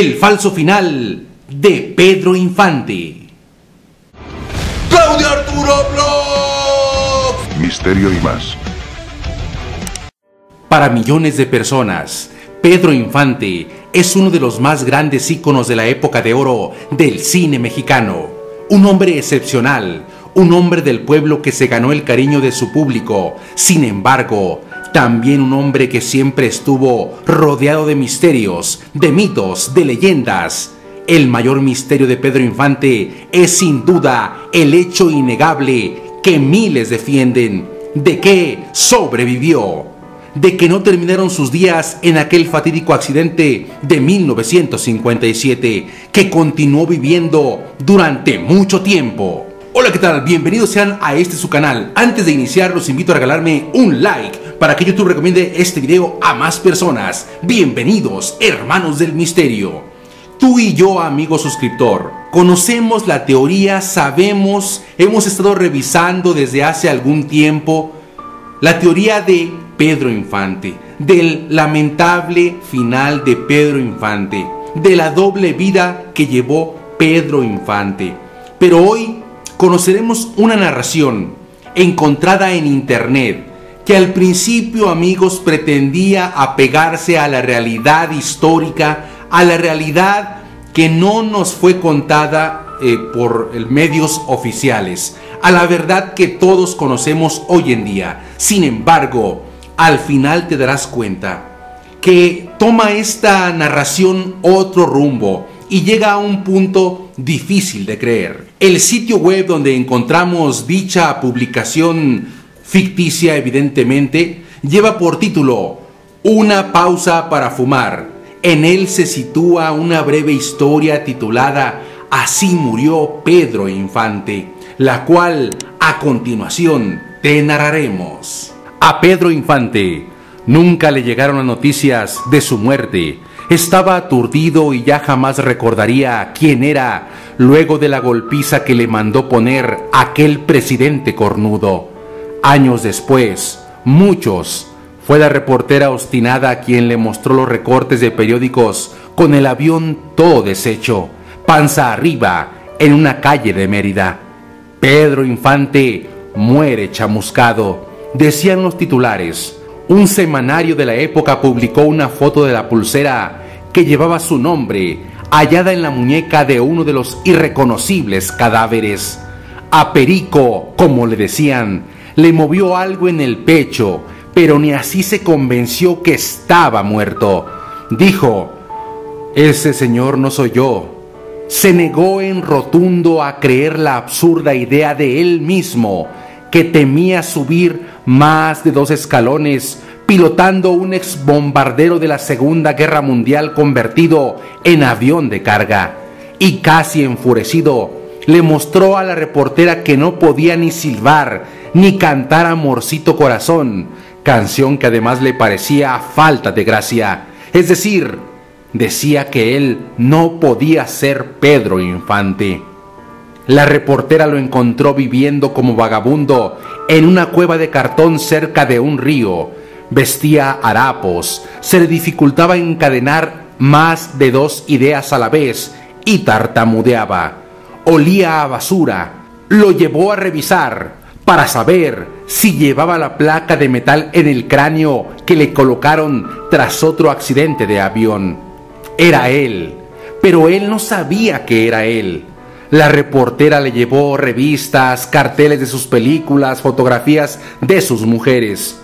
El falso final de Pedro Infante. Claudio Arturo Blog. Misterio y más. Para millones de personas, Pedro Infante es uno de los más grandes íconos de la época de oro del cine mexicano. Un hombre excepcional, un hombre del pueblo que se ganó el cariño de su público. Sin embargo, también un hombre que siempre estuvo rodeado de misterios, de mitos, de leyendas. El mayor misterio de Pedro Infante es sin duda el hecho innegable que miles defienden, de que sobrevivió, de que no terminaron sus días en aquel fatídico accidente de 1957, que continuó viviendo durante mucho tiempo. Hola, ¿qué tal? Bienvenidos sean a este su canal. Antes de iniciar, los invito a regalarme un like para que YouTube recomiende este video a más personas. Bienvenidos, hermanos del misterio. Tú y yo, amigo suscriptor, conocemos la teoría, sabemos, hemos estado revisando desde hace algún tiempo la teoría de Pedro Infante, del lamentable final de Pedro Infante, de la doble vida que llevó Pedro Infante. Pero hoy conoceremos una narración encontrada en internet que al principio, amigos, pretendía apegarse a la realidad histórica, a la realidad que no nos fue contada por medios oficiales, a la verdad que todos conocemos hoy en día. Sin embargo, al final te darás cuenta que toma esta narración otro rumbo y llega a un punto difícil de creer. El sitio web donde encontramos dicha publicación ficticia, evidentemente, lleva por título Una pausa para fumar. En él se sitúa una breve historia titulada Así murió Pedro Infante, la cual a continuación te narraremos. A Pedro Infante nunca le llegaron las noticias de su muerte. Estaba aturdido y ya jamás recordaría quién era luego de la golpiza que le mandó poner aquel presidente cornudo. Años después, muchos, fue la reportera obstinada quien le mostró los recortes de periódicos con el avión todo deshecho, panza arriba, en una calle de Mérida. Pedro Infante muere chamuscado, decían los titulares. Un semanario de la época publicó una foto de la pulsera que llevaba su nombre, hallada en la muñeca de uno de los irreconocibles cadáveres. A Perico, como le decían, le movió algo en el pecho, pero ni así se convenció que estaba muerto. Dijo, ese señor no soy yo. Se negó en rotundo a creer la absurda idea de él mismo, que temía subir más de 2 escalones, pilotando un exbombardero de la Segunda Guerra Mundial convertido en avión de carga. Y casi enfurecido, le mostró a la reportera que no podía ni silbar ni cantar Amorcito Corazón, canción que además le parecía falta de gracia. Es decir, decía que él no podía ser Pedro Infante. La reportera lo encontró viviendo como vagabundo en una cueva de cartón cerca de un río. Vestía harapos, se le dificultaba encadenar más de 2 ideas a la vez y tartamudeaba. Olía a basura. Lo llevó a revisar para saber si llevaba la placa de metal en el cráneo que le colocaron tras otro accidente de avión. Era él, pero él no sabía que era él. La reportera le llevó revistas, carteles de sus películas, fotografías de sus mujeres.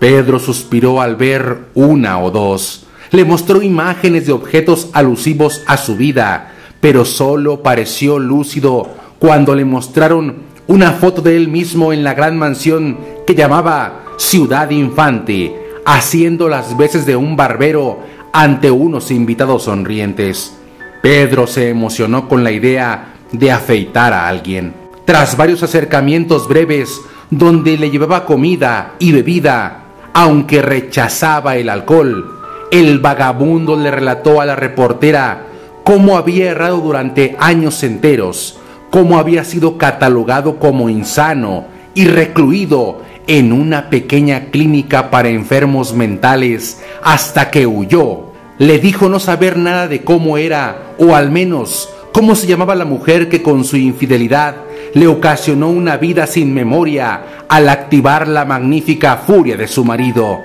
Pedro suspiró al ver 1 o 2. Le mostró imágenes de objetos alusivos a su vida, pero solo pareció lúcido cuando le mostraron una foto de él mismo en la gran mansión que llamaba Ciudad Infante, haciendo las veces de un barbero ante unos invitados sonrientes. Pedro se emocionó con la idea de afeitar a alguien. Tras varios acercamientos breves donde le llevaba comida y bebida, aunque rechazaba el alcohol, el vagabundo le relató a la reportera cómo había errado durante años enteros, cómo había sido catalogado como insano y recluido en una pequeña clínica para enfermos mentales hasta que huyó. le dijo no saber nada de cómo era, o al menos cómo se llamaba la mujer que con su infidelidad le ocasionó una vida sin memoria al activar la magnífica furia de su marido.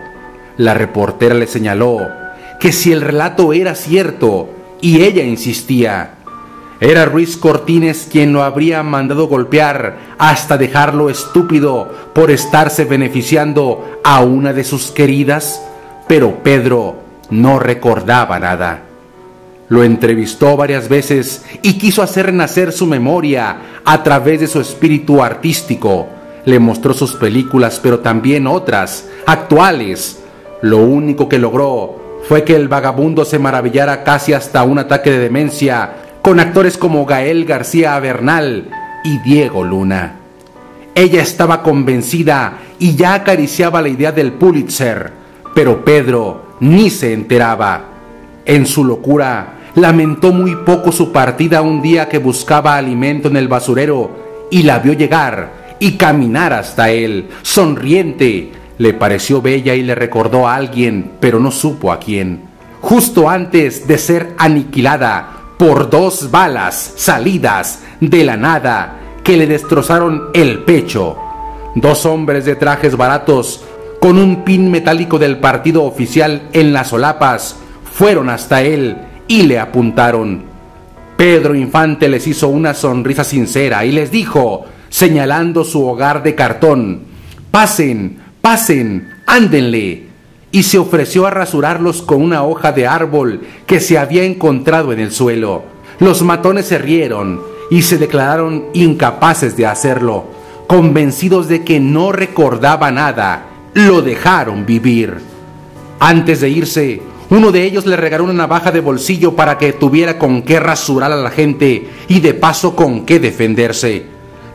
La reportera le señaló que si el relato era cierto, y ella insistía, era Ruiz Cortines quien lo habría mandado golpear hasta dejarlo estúpido por estarse beneficiando a una de sus queridas, pero Pedro no recordaba nada. Lo entrevistó varias veces y quiso hacer renacer su memoria a través de su espíritu artístico. Le mostró sus películas, pero también otras, actuales. Lo único que logró fue que el vagabundo se maravillara casi hasta un ataque de demencia con actores como Gael García Bernal y Diego Luna. Ella estaba convencida y ya acariciaba la idea del Pulitzer, pero Pedro ni se enteraba. En su locura, lamentó muy poco su partida un día que buscaba alimento en el basurero y la vio llegar y caminar hasta él, sonriente. Le pareció bella y le recordó a alguien, pero no supo a quién. Justo antes de ser aniquilada por dos balas salidas de la nada que le destrozaron el pecho. Dos hombres de trajes baratos con un pin metálico del partido oficial en las solapas fueron hasta él y le apuntaron. Pedro Infante les hizo una sonrisa sincera y les dijo, señalando su hogar de cartón, «Pasen, pasen, ándenle», y se ofreció a rasurarlos con una hoja de árbol que se había encontrado en el suelo. Los matones se rieron y se declararon incapaces de hacerlo. Convencidos de que no recordaba nada, lo dejaron vivir. Antes de irse, uno de ellos le regaló una navaja de bolsillo para que tuviera con qué rasurar a la gente y de paso con qué defenderse.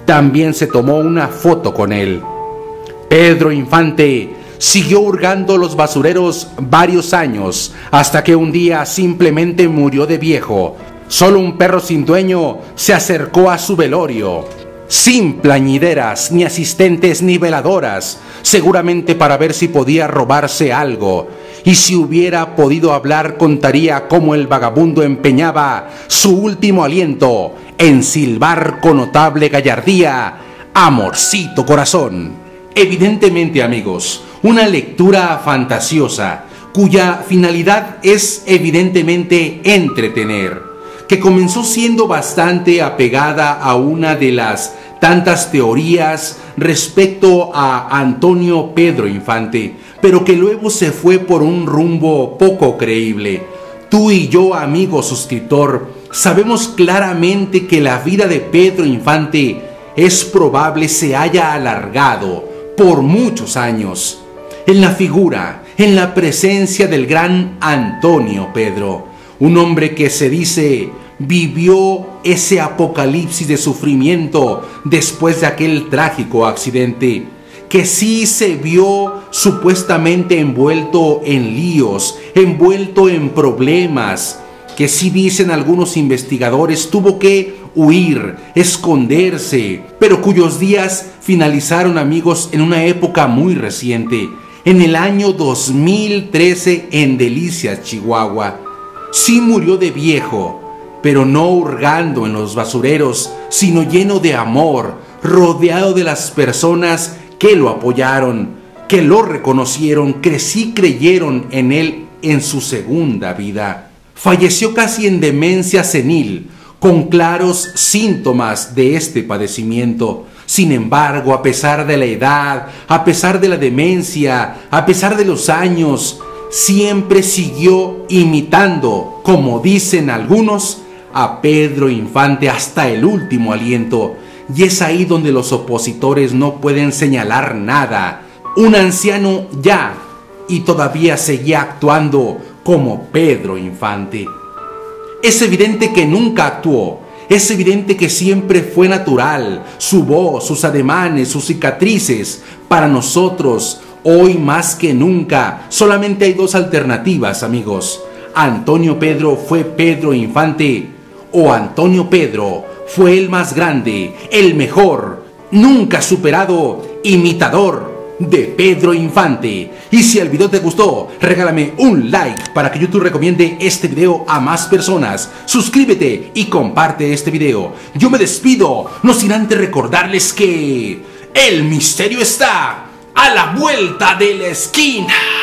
También se tomó una foto con él. Pedro Infante siguió hurgando los basureros varios años, hasta que un día simplemente murió de viejo. Solo un perro sin dueño se acercó a su velorio, sin plañideras, ni asistentes, ni veladoras, seguramente para ver si podía robarse algo. Y si hubiera podido hablar, contaría cómo el vagabundo empeñaba su último aliento en silbar con notable gallardía, «Amorcito corazón». Evidentemente, amigos, una lectura fantasiosa cuya finalidad es evidentemente entretener, que comenzó siendo bastante apegada a una de las tantas teorías respecto a Antonio Pedro Infante, pero que luego se fue por un rumbo poco creíble. Tú y yo, amigo suscriptor, sabemos claramente que la vida de Pedro Infante es probable se haya alargado por muchos años, en la figura, en la presencia del gran Antonio Pedro, un hombre que se dice vivió ese apocalipsis de sufrimiento después de aquel trágico accidente, que sí se vio supuestamente envuelto en líos, envuelto en problemas, que sí dicen algunos investigadores tuvo que huir, esconderse, pero cuyos días finalizaron, amigos, en una época muy reciente, en el año 2013 en Delicias, Chihuahua. Sí murió de viejo, pero no hurgando en los basureros, sino lleno de amor, rodeado de las personas que lo apoyaron, que lo reconocieron, que sí creyeron en él en su segunda vida. Falleció casi en demencia senil, con claros síntomas de este padecimiento. Sin embargo, a pesar de la edad, a pesar de la demencia, a pesar de los años, siempre siguió imitando, como dicen algunos, a Pedro Infante hasta el último aliento. Y es ahí donde los opositores no pueden señalar nada. Un anciano ya, y todavía seguía actuando como Pedro Infante. Es evidente que nunca actuó, es evidente que siempre fue natural, su voz, sus ademanes, sus cicatrices. Para nosotros, hoy más que nunca, solamente hay dos alternativas, amigos. Antonio Pedro fue Pedro Infante, o Antonio Pedro fue el más grande, el mejor, nunca superado, imitador de Pedro Infante. Y si el video te gustó, regálame un like para que YouTube recomiende este video a más personas. Suscríbete y comparte este video. Yo me despido, no sin antes recordarles que el misterio está a la vuelta de la esquina.